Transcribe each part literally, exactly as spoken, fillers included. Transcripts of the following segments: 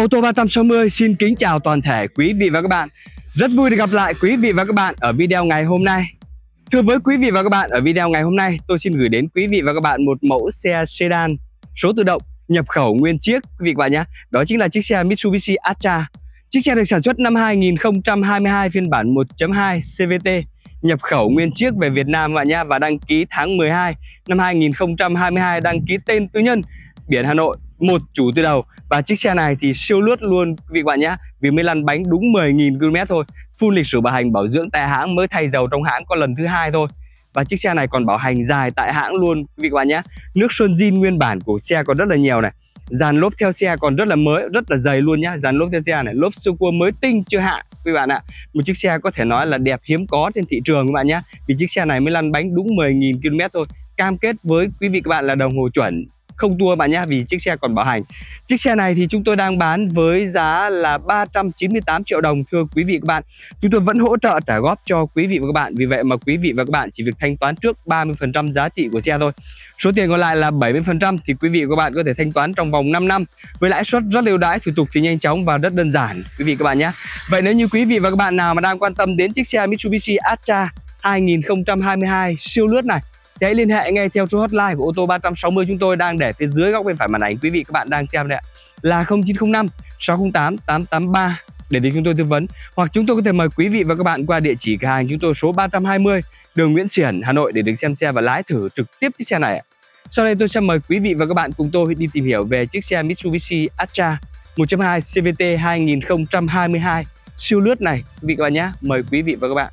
Ôtô ba sáu không xin kính chào toàn thể quý vị và các bạn. Rất vui được gặp lại quý vị và các bạn ở video ngày hôm nay. Thưa với quý vị và các bạn, ở video ngày hôm nay tôi xin gửi đến quý vị và các bạn một mẫu xe sedan số tự động nhập khẩu nguyên chiếc quý vị và các bạn nhé. Đó chính là chiếc xe Mitsubishi Attrage. Chiếc xe được sản xuất năm hai nghìn không trăm hai mươi hai phiên bản một chấm hai xê vê tê, nhập khẩu nguyên chiếc về Việt Nam bạn nhé, và đăng ký tháng mười hai năm hai nghìn không trăm hai mươi hai, đăng ký tên tư nhân, biển Hà Nội, một chủ từ đầu. Và chiếc xe này thì siêu lướt luôn quý vị bạn nhé, vì mới lăn bánh đúng mười nghìn km thôi, full lịch sử bảo hành bảo dưỡng tại hãng, mới thay dầu trong hãng có lần thứ hai thôi. Và chiếc xe này còn bảo hành dài tại hãng luôn quý vị bạn nhé. Nước sơn zin nguyên bản của xe còn rất là nhiều này, dàn lốp theo xe còn rất là mới, rất là dày luôn nhá, dàn lốp theo xe này, lốp siêu cua mới tinh chưa hạ quý bạn ạ. Một chiếc xe có thể nói là đẹp hiếm có trên thị trường các bạn nhé, vì chiếc xe này mới lăn bánh đúng mười nghìn km thôi, cam kết với quý vị các bạn là đồng hồ chuẩn, không tua bạn nhé, vì chiếc xe còn bảo hành. Chiếc xe này thì chúng tôi đang bán với giá là ba trăm chín mươi tám triệu đồng thưa quý vị các bạn. Chúng tôi vẫn hỗ trợ trả góp cho quý vị và các bạn, vì vậy mà quý vị và các bạn chỉ việc thanh toán trước ba mươi phần trăm giá trị của xe thôi. Số tiền còn lại là bảy mươi phần trăm thì quý vị và các bạn có thể thanh toán trong vòng năm năm với lãi suất rất ưu đãi, thủ tục thì nhanh chóng và rất đơn giản quý vị các bạn nhé. Vậy nếu như quý vị và các bạn nào mà đang quan tâm đến chiếc xe Mitsubishi Attrage hai nghìn không trăm hai mươi hai siêu lướt này, thì hãy liên hệ ngay theo số hotline của Ôtô ba sáu không chúng tôi đang để phía dưới góc bên phải màn ảnh quý vị các bạn đang xem đây ạ, là không chín không năm sáu không tám tám tám ba để đến chúng tôi tư vấn, hoặc chúng tôi có thể mời quý vị và các bạn qua địa chỉ cửa hàng chúng tôi số ba trăm hai mươi đường Nguyễn Xiển, Hà Nội để được xem xe và lái thử trực tiếp chiếc xe này ạ. Sau đây tôi sẽ mời quý vị và các bạn cùng tôi đi tìm hiểu về chiếc xe Mitsubishi Attrage một chấm hai xê vê tê hai nghìn không trăm hai mươi hai siêu lướt này quý vị các bạn nhé. Mời quý vị và các bạn.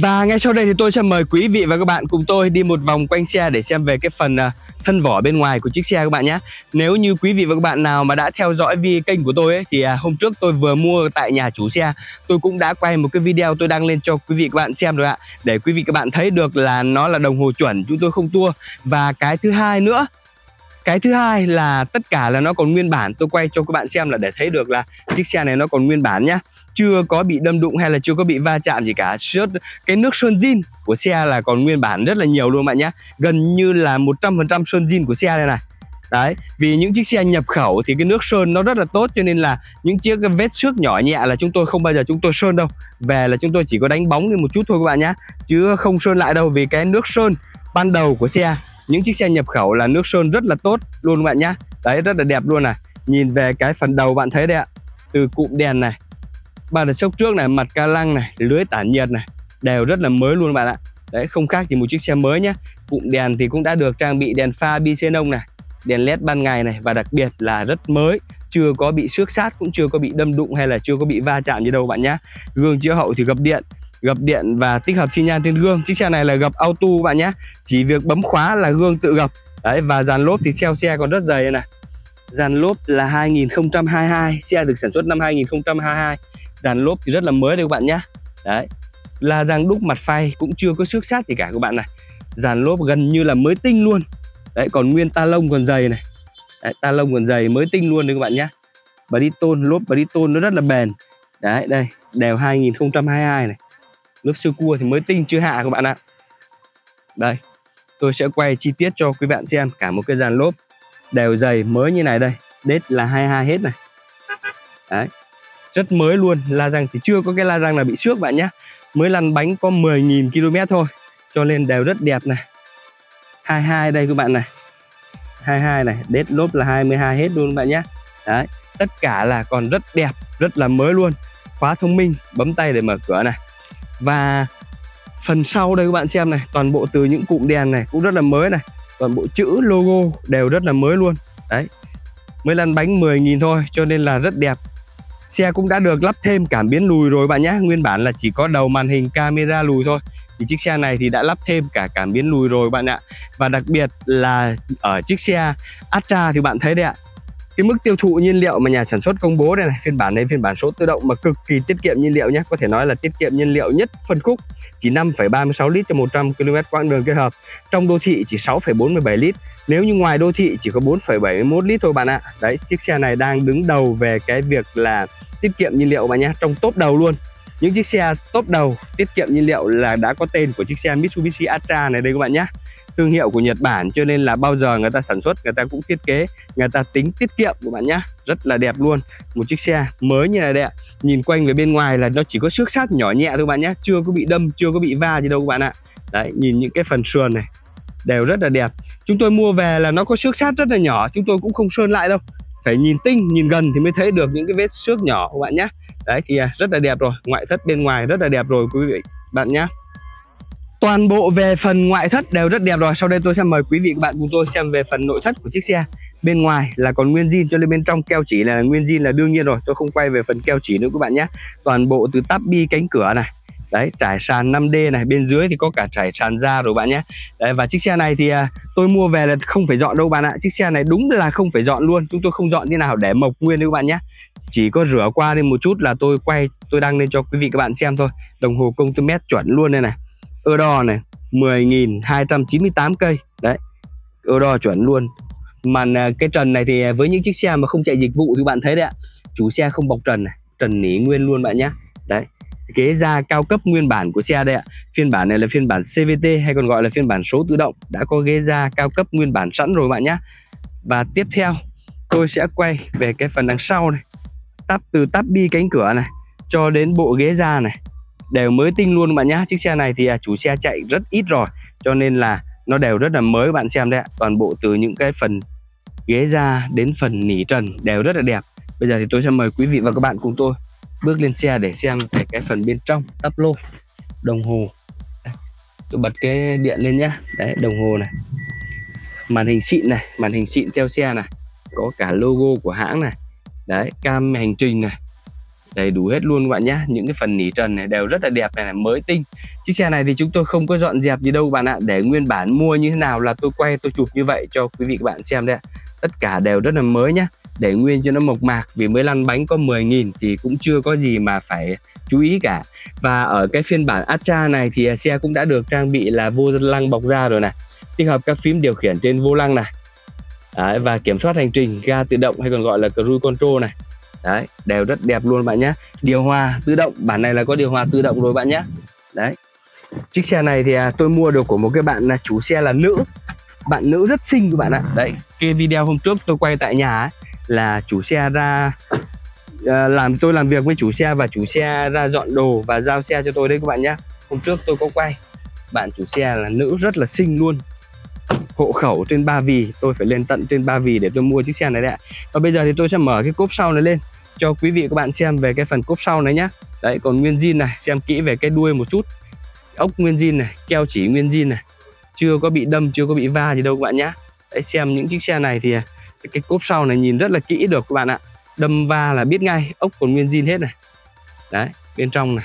Và ngay sau đây thì tôi sẽ mời quý vị và các bạn cùng tôi đi một vòng quanh xe để xem về cái phần thân vỏ bên ngoài của chiếc xe các bạn nhé. Nếu như quý vị và các bạn nào mà đã theo dõi vi kênh của tôi ấy, thì hôm trước tôi vừa mua tại nhà chủ xe, tôi cũng đã quay một cái video tôi đăng lên cho quý vị các bạn xem rồi ạ, để quý vị các bạn thấy được là nó là đồng hồ chuẩn, chúng tôi không tua. Và cái thứ hai nữa, cái thứ hai là tất cả là nó còn nguyên bản, tôi quay cho các bạn xem là để thấy được là chiếc xe này nó còn nguyên bản nhá, chưa có bị đâm đụng hay là chưa có bị va chạm gì cả. Cái nước sơn zin của xe là còn nguyên bản rất là nhiều luôn bạn nhé, gần như là một trăm phần trăm sơn zin của xe này này. Đấy, vì những chiếc xe nhập khẩu thì cái nước sơn nó rất là tốt, cho nên là những chiếc vết xước nhỏ nhẹ là chúng tôi không bao giờ chúng tôi sơn đâu, về là chúng tôi chỉ có đánh bóng đi một chút thôi các bạn nhé, chứ không sơn lại đâu, vì cái nước sơn ban đầu của xe, những chiếc xe nhập khẩu là nước sơn rất là tốt luôn bạn nhé. Đấy, rất là đẹp luôn này. Nhìn về cái phần đầu bạn thấy đây ạ, từ cụm đèn này, bàn đạp sốc trước này, mặt ca lăng này, lưới tản nhiệt này, đều rất là mới luôn bạn ạ. Đấy, không khác gì một chiếc xe mới nhé. Cụm đèn thì cũng đã được trang bị đèn pha bi xenon này, đèn led ban ngày này, và đặc biệt là rất mới, chưa có bị xước sát, cũng chưa có bị đâm đụng hay là chưa có bị va chạm gì đâu bạn nhé. Gương chiếu hậu thì gập điện, gập điện và tích hợp xi nhan trên gương. Chiếc xe này là gập auto bạn nhé, chỉ việc bấm khóa là gương tự gập. Đấy, và dàn lốp thì treo xe còn rất dày đây này. Dàn lốp là hai nghìn không trăm hai mươi hai, xe được sản xuất năm hai nghìn không trăm hai mươi hai. Dàn lốp thì rất là mới đây các bạn nhé. Đấy, là dàn đúc mặt phay cũng chưa có xước sát gì cả các bạn này. Dàn lốp gần như là mới tinh luôn. Đấy, còn nguyên ta lông còn dày này. Đấy, ta lông còn dày mới tinh luôn đấy các bạn nhé. Bridton, lốp Bridton nó rất là bền. Đấy, đây, đèo hai nghìn không trăm hai mươi hai này. Lốp sơ cua thì mới tinh chưa hạ các bạn ạ. Đây, tôi sẽ quay chi tiết cho quý bạn xem cả một cái dàn lốp đều dày mới như này đây. Đết là hai mươi hai hết này. Đấy, rất mới luôn. La răng thì chưa có cái la răng là bị xước bạn nhé. Mới lăn bánh có mười nghìn ki lô mét thôi. Cho nên đều rất đẹp này. hai mươi hai đây các bạn này. hai mươi hai này, đết lốp là hai mươi hai hết luôn các bạn nhé. Đấy, tất cả là còn rất đẹp, rất là mới luôn. Khóa thông minh, bấm tay để mở cửa này. Và phần sau đây các bạn xem này, toàn bộ từ những cụm đèn này cũng rất là mới này. Toàn bộ chữ, logo đều rất là mới luôn. Đấy, mới lăn bánh mười nghìn thôi cho nên là rất đẹp. Xe cũng đã được lắp thêm cảm biến lùi rồi bạn nhé. Nguyên bản là chỉ có đầu màn hình camera lùi thôi. Thì chiếc xe này thì đã lắp thêm cả cảm biến lùi rồi bạn ạ. Và đặc biệt là ở chiếc xe Attrage thì bạn thấy đấy ạ. Cái mức tiêu thụ nhiên liệu mà nhà sản xuất công bố đây này, phiên bản này phiên bản số tự động mà cực kỳ tiết kiệm nhiên liệu nhé. Có thể nói là tiết kiệm nhiên liệu nhất phân khúc, chỉ năm phẩy ba mươi sáu lít cho một trăm ki lô mét quãng đường kết hợp. Trong đô thị chỉ sáu phẩy bốn mươi bảy lít, nếu như ngoài đô thị chỉ có bốn phẩy bảy mươi mốt lít thôi bạn ạ. Đấy, chiếc xe này đang đứng đầu về cái việc là tiết kiệm nhiên liệu bạn nhé, trong top đầu luôn. Những chiếc xe top đầu tiết kiệm nhiên liệu là đã có tên của chiếc xe Mitsubishi Attrage này đây các bạn nhé. Thương hiệu của Nhật Bản cho nên là bao giờ người ta sản xuất, người ta cũng thiết kế, người ta tính tiết kiệm các bạn nhé. Rất là đẹp luôn. Một chiếc xe mới như này đây ạ. Nhìn quanh về bên ngoài là nó chỉ có xước sát nhỏ nhẹ thôi bạn nhé. Chưa có bị đâm, chưa có bị va gì đâu các bạn ạ. Đấy, nhìn những cái phần sườn này đều rất là đẹp. Chúng tôi mua về là nó có xước sát rất là nhỏ, chúng tôi cũng không sơn lại đâu. Phải nhìn tinh, nhìn gần thì mới thấy được những cái vết xước nhỏ các bạn nhé. Đấy thì rất là đẹp rồi, ngoại thất bên ngoài rất là đẹp rồi quý vị bạn nhé. Toàn bộ về phần ngoại thất đều rất đẹp rồi. Sau đây tôi sẽ mời quý vị các bạn cùng tôi xem về phần nội thất của chiếc xe. Bên ngoài là còn nguyên zin cho nên bên trong keo chỉ là nguyên zin là đương nhiên rồi. Tôi không quay về phần keo chỉ nữa các bạn nhé. Toàn bộ từ táp bi cánh cửa này. Đấy, trải sàn năm D này, bên dưới thì có cả trải sàn da rồi bạn nhé. Đấy, và chiếc xe này thì à, tôi mua về là không phải dọn đâu bạn ạ. Chiếc xe này đúng là không phải dọn luôn. Chúng tôi không dọn như nào để mộc nguyên đấy các bạn nhé. Chỉ có rửa qua đi một chút là tôi quay, tôi đăng lên cho quý vị các bạn xem thôi. Đồng hồ công tơ mét chuẩn luôn đây này. Ơ đo này, mười nghìn hai trăm chín mươi tám cây. Đấy, ơ đo chuẩn luôn. Màn cái trần này thì với những chiếc xe mà không chạy dịch vụ thì bạn thấy đấy ạ. Chủ xe không bọc trần này, trần nỉ nguyên luôn bạn nhé. Đấy, ghế da cao cấp nguyên bản của xe đây ạ. Phiên bản này là phiên bản xê vê tê hay còn gọi là phiên bản số tự động. Đã có ghế da cao cấp nguyên bản sẵn rồi bạn nhé. Và tiếp theo tôi sẽ quay về cái phần đằng sau này. Tắp từ tắp bi cánh cửa này cho đến bộ ghế da này đều mới tinh luôn bạn nhé. Chiếc xe này thì chủ xe chạy rất ít rồi cho nên là nó đều rất là mới bạn xem đấy ạ. Toàn bộ từ những cái phần ghế da đến phần nỉ trần đều rất là đẹp. Bây giờ thì tôi sẽ mời quý vị và các bạn cùng tôi bước lên xe để xem về cái phần bên trong. Tắp lô, đồng hồ đấy. Tôi bật cái điện lên nhá. Đấy, đồng hồ này, màn hình xịn này, màn hình xịn theo xe này, có cả logo của hãng này. Đấy, cam hành trình này, đầy đủ hết luôn các bạn nhé. Những cái phần nỉ trần này đều rất là đẹp này, này mới tinh. Chiếc xe này thì chúng tôi không có dọn dẹp gì đâu các bạn ạ. Để nguyên bản mua như thế nào là tôi quay, tôi chụp như vậy cho quý vị các bạn xem đấy. Tất cả đều rất là mới nhá. Để nguyên cho nó mộc mạc vì mới lăn bánh có mười nghìn thì cũng chưa có gì mà phải chú ý cả. Và ở cái phiên bản Attrage này thì xe cũng đã được trang bị là vô lăng bọc da rồi này. Tích hợp các phím điều khiển trên vô lăng này. Đấy, và kiểm soát hành trình, ga tự động hay còn gọi là Cruise Control này. Đấy, đều rất đẹp luôn bạn nhé. Điều hòa tự động, bản này là có điều hòa tự động rồi bạn nhé. Đấy, chiếc xe này thì tôi mua được của một cái bạn là chủ xe là nữ. Bạn nữ rất xinh các bạn ạ. Đấy, cái video hôm trước tôi quay tại nhà ấy, là chủ xe ra làm, tôi làm việc với chủ xe và chủ xe ra dọn đồ và giao xe cho tôi đấy các bạn nhé. Hôm trước tôi có quay, bạn chủ xe là nữ rất là xinh luôn. Hộ khẩu trên Ba Vì, tôi phải lên tận trên Ba Vì để tôi mua chiếc xe này đấy ạ. Và bây giờ thì tôi sẽ mở cái cốp sau này lên cho quý vị các bạn xem về cái phần cốp sau này nhá. Đấy, còn nguyên zin này, xem kỹ về cái đuôi một chút. Ốc nguyên zin này, keo chỉ nguyên zin này. Chưa có bị đâm, chưa có bị va gì đâu các bạn nhá. Đấy, xem những chiếc xe này thì cái cốp sau này nhìn rất là kỹ được các bạn ạ. Đâm va là biết ngay, ốc còn nguyên zin hết này. Đấy, bên trong này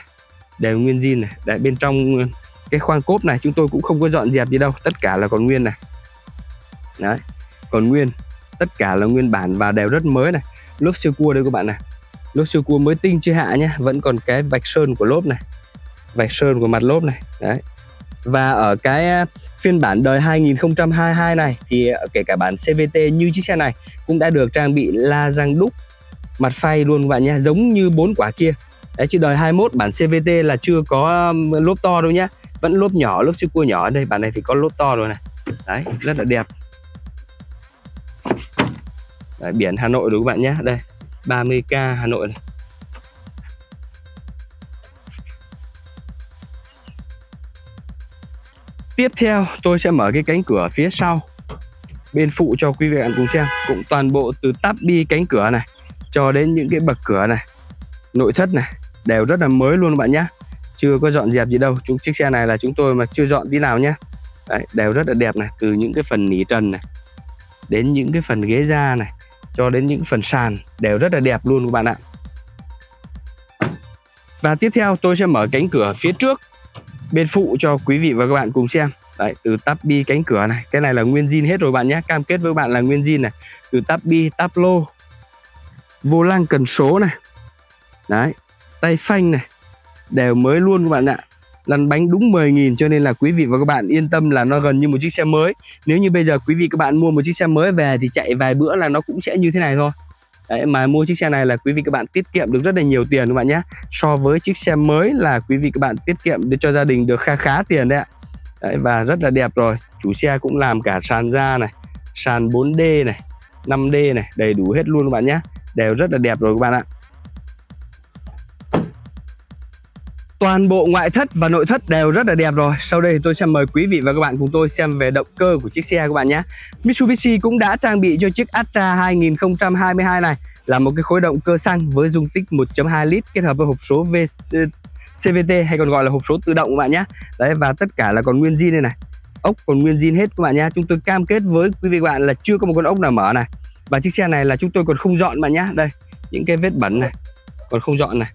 đều nguyên zin này. Đấy, bên trong cái khoang cốp này chúng tôi cũng không có dọn dẹp gì đâu, tất cả là còn nguyên này. Đấy, còn nguyên, tất cả là nguyên bản và đều rất mới này. Lốp siêu cua đây các bạn này, lốp siêu cua mới tinh chưa hạ nhé, vẫn còn cái vạch sơn của lốp này. vạch sơn của mặt lốp này. Đấy. Và ở cái phiên bản đời hai nghìn không trăm hai mươi hai này thì kể cả bản xê vê tê như chiếc xe này cũng đã được trang bị la răng đúc mặt phay luôn các bạn nhé, giống như bốn quả kia. Đấy, chứ đời hai mươi mốt bản xê vê tê là chưa có lốp to đâu nhá, vẫn lốp nhỏ, lốp siêu cua nhỏ. Đây bản này thì có lốp to rồi này. Đấy, rất là đẹp. Đấy, biển Hà Nội đúng các bạn nhé. Đây, ba mươi k Hà Nội này. Tiếp theo tôi sẽ mở cái cánh cửa phía sau bên phụ cho quý vị bạn cùng xem. Cũng toàn bộ từ tắp đi cánh cửa này cho đến những cái bậc cửa này, nội thất này đều rất là mới luôn các bạn nhé, chưa có dọn dẹp gì đâu. Chúng chiếc xe này là chúng tôi mà chưa dọn tí nào nhé. Đấy, đều rất là đẹp này, từ những cái phần nỉ trần này đến những cái phần ghế da này cho đến những phần sàn đều rất là đẹp luôn các bạn ạ. Và tiếp theo tôi sẽ mở cánh cửa phía trước bên phụ cho quý vị và các bạn cùng xem. Đấy, từ tắp bi cánh cửa này, cái này là nguyên zin hết rồi bạn nhé, cam kết với bạn là nguyên zin này. Từ tắp bi, tắp lô, vô lăng cần số này. Đấy, tay phanh này đều mới luôn các bạn ạ. Lăn bánh đúng mười nghìn cho nên là quý vị và các bạn yên tâm là nó gần như một chiếc xe mới. Nếu như bây giờ quý vị các bạn mua một chiếc xe mới về thì chạy vài bữa là nó cũng sẽ như thế này thôi. Đấy, mà mua chiếc xe này là quý vị các bạn tiết kiệm được rất là nhiều tiền các bạn nhé. So với chiếc xe mới là quý vị các bạn tiết kiệm để cho gia đình được khá khá tiền đấy ạ. Đấy, và rất là đẹp rồi. Chủ xe cũng làm cả sàn da này, sàn bốn D này, năm D này, đầy đủ hết luôn các bạn nhé. Đều rất là đẹp rồi các bạn ạ. Toàn bộ ngoại thất và nội thất đều rất là đẹp rồi. Sau đây tôi sẽ mời quý vị và các bạn cùng tôi xem về động cơ của chiếc xe các bạn nhé. Mitsubishi cũng đã trang bị cho chiếc Attrage hai nghìn không trăm hai mươi hai này là một cái khối động cơ xăng với dung tích một phẩy hai lít kết hợp với hộp số v... xê vê tê hay còn gọi là hộp số tự động các bạn nhé. Đấy, và tất cả là còn nguyên zin đây này, ốc còn nguyên zin hết các bạn nhé. Chúng tôi cam kết với quý vị và các bạn là chưa có một con ốc nào mở này. Và chiếc xe này là chúng tôi còn không dọn bạn nhé. Đây, những cái vết bẩn này còn không dọn này.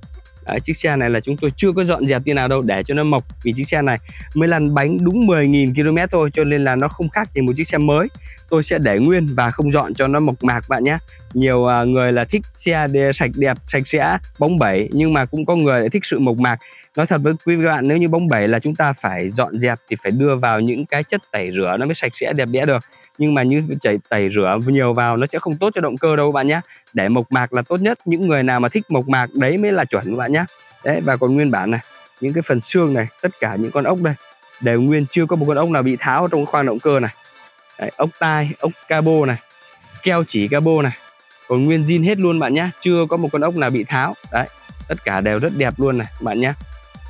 Đấy, chiếc xe này là chúng tôi chưa có dọn dẹp như nào đâu để cho nó mộc, vì chiếc xe này mới lăn bánh đúng mười nghìn ki lô mét thôi cho nên là nó không khác gì một chiếc xe mới. Tôi sẽ để nguyên và không dọn cho nó mộc mạc bạn nhé. Nhiều người là thích xe sạch đẹp, sạch sẽ, bóng bẩy, nhưng mà cũng có người lại thích sự mộc mạc. Nói thật với quý vị và các bạn, nếu như bóng bẩy là chúng ta phải dọn dẹp thì phải đưa vào những cái chất tẩy rửa nó mới sạch sẽ đẹp đẽ được. Nhưng mà như chảy tẩy rửa nhiều vào nó sẽ không tốt cho động cơ đâu các bạn nhé. Để mộc mạc là tốt nhất, những người nào mà thích mộc mạc đấy mới là chuẩn các bạn nhé. Đấy, và còn nguyên bản này, những cái phần xương này, tất cả những con ốc đây đều nguyên, chưa có một con ốc nào bị tháo trong khoang động cơ này. Đấy, ốc tai, ốc cabo này, keo chỉ cabo này, còn nguyên zin hết luôn bạn nhé, chưa có một con ốc nào bị tháo. Đấy, tất cả đều rất đẹp luôn này bạn nhé.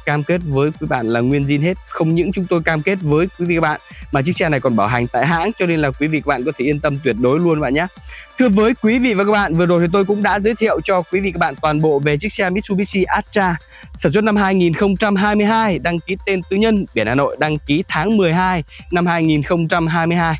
Cam kết với quý bạn là nguyên zin hết. Không những chúng tôi cam kết với quý vị các bạn mà chiếc xe này còn bảo hành tại hãng cho nên là quý vị các bạn có thể yên tâm tuyệt đối luôn bạn nhé. Thưa với quý vị và các bạn, vừa rồi thì tôi cũng đã giới thiệu cho quý vị các bạn toàn bộ về chiếc xe Mitsubishi Attrage sản xuất năm hai nghìn không trăm hai mươi hai, đăng ký tên tư nhân, biển Hà Nội, đăng ký tháng mười hai năm hai nghìn không trăm hai mươi hai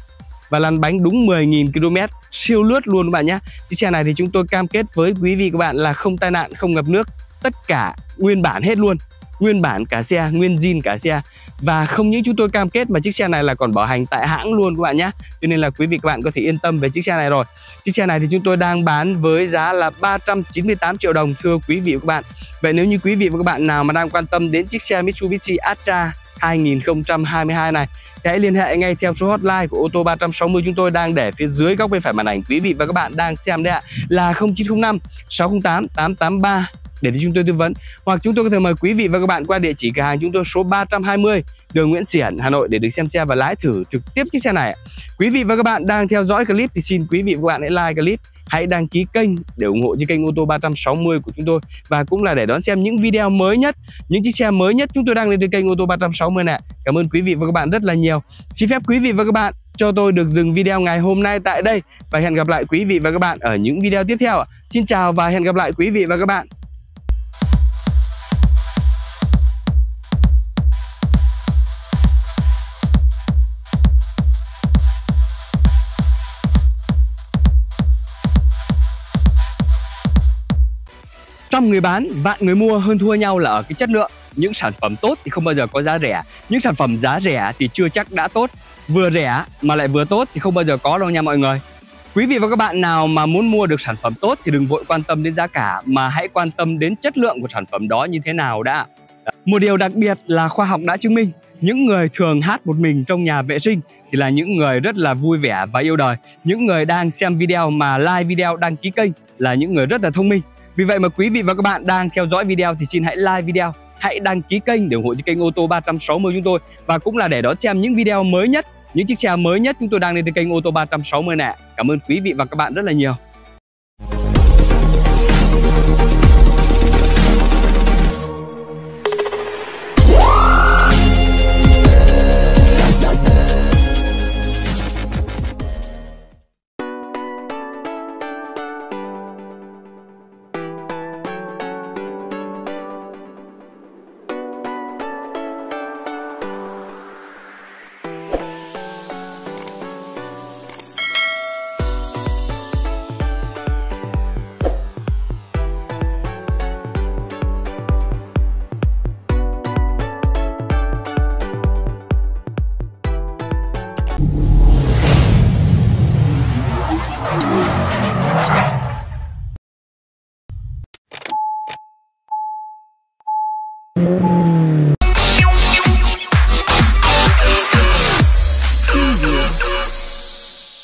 và lăn bánh đúng mười nghìn ki lô mét, siêu lướt luôn các bạn nhé. Chiếc xe này thì chúng tôi cam kết với quý vị các bạn là không tai nạn, không ngập nước, tất cả nguyên bản hết luôn. Nguyên bản cả xe, nguyên zin cả xe. Và không những chúng tôi cam kết mà chiếc xe này là còn bảo hành tại hãng luôn các bạn nhé. Cho nên là quý vị các bạn có thể yên tâm về chiếc xe này rồi. Chiếc xe này thì chúng tôi đang bán với giá là ba trăm chín mươi tám triệu đồng, thưa quý vị và các bạn. Vậy nếu như quý vị và các bạn nào mà đang quan tâm đến chiếc xe Mitsubishi Attrage hai nghìn không trăm hai mươi hai này thì hãy liên hệ ngay theo số hotline của ô tô ba sáu không chúng tôi đang để phía dưới góc bên phải màn ảnh quý vị và các bạn đang xem đây ạ, là không chín không năm sáu không tám tám tám ba để chúng tôi tư vấn, hoặc chúng tôi có thể mời quý vị và các bạn qua địa chỉ cửa hàng chúng tôi số ba trăm hai mươi đường Nguyễn Xiển, Hà Nội để được xem xe và lái thử trực tiếp chiếc xe này. Quý vị và các bạn đang theo dõi clip thì xin quý vị và các bạn hãy like clip, hãy đăng ký kênh để ủng hộ cho kênh ô tô ba sáu không của chúng tôi, và cũng là để đón xem những video mới nhất, những chiếc xe mới nhất chúng tôi đang lên trên kênh ô tô ba sáu không này. Cảm ơn quý vị và các bạn rất là nhiều. Xin phép quý vị và các bạn cho tôi được dừng video ngày hôm nay tại đây và hẹn gặp lại quý vị và các bạn ở những video tiếp theo. Xin chào và hẹn gặp lại quý vị và các bạn. Trăm người bán, vạn người mua, hơn thua nhau là ở cái chất lượng. Những sản phẩm tốt thì không bao giờ có giá rẻ. Những sản phẩm giá rẻ thì chưa chắc đã tốt. Vừa rẻ mà lại vừa tốt thì không bao giờ có đâu nha mọi người. Quý vị và các bạn nào mà muốn mua được sản phẩm tốt thì đừng vội quan tâm đến giá cả, mà hãy quan tâm đến chất lượng của sản phẩm đó như thế nào đã. Một điều đặc biệt là khoa học đã chứng minh, những người thường hát một mình trong nhà vệ sinh thì là những người rất là vui vẻ và yêu đời. Những người đang xem video mà like video, đăng ký kênh là những người rất là thông minh. Vì vậy mà quý vị và các bạn đang theo dõi video thì xin hãy like video, hãy đăng ký kênh để ủng hộ cho kênh Ô tô ba sáu không chúng tôi, và cũng là để đón xem những video mới nhất, những chiếc xe mới nhất chúng tôi đang lên trên kênh Ô tô ba sáu không nè. Cảm ơn quý vị và các bạn rất là nhiều. Thank you.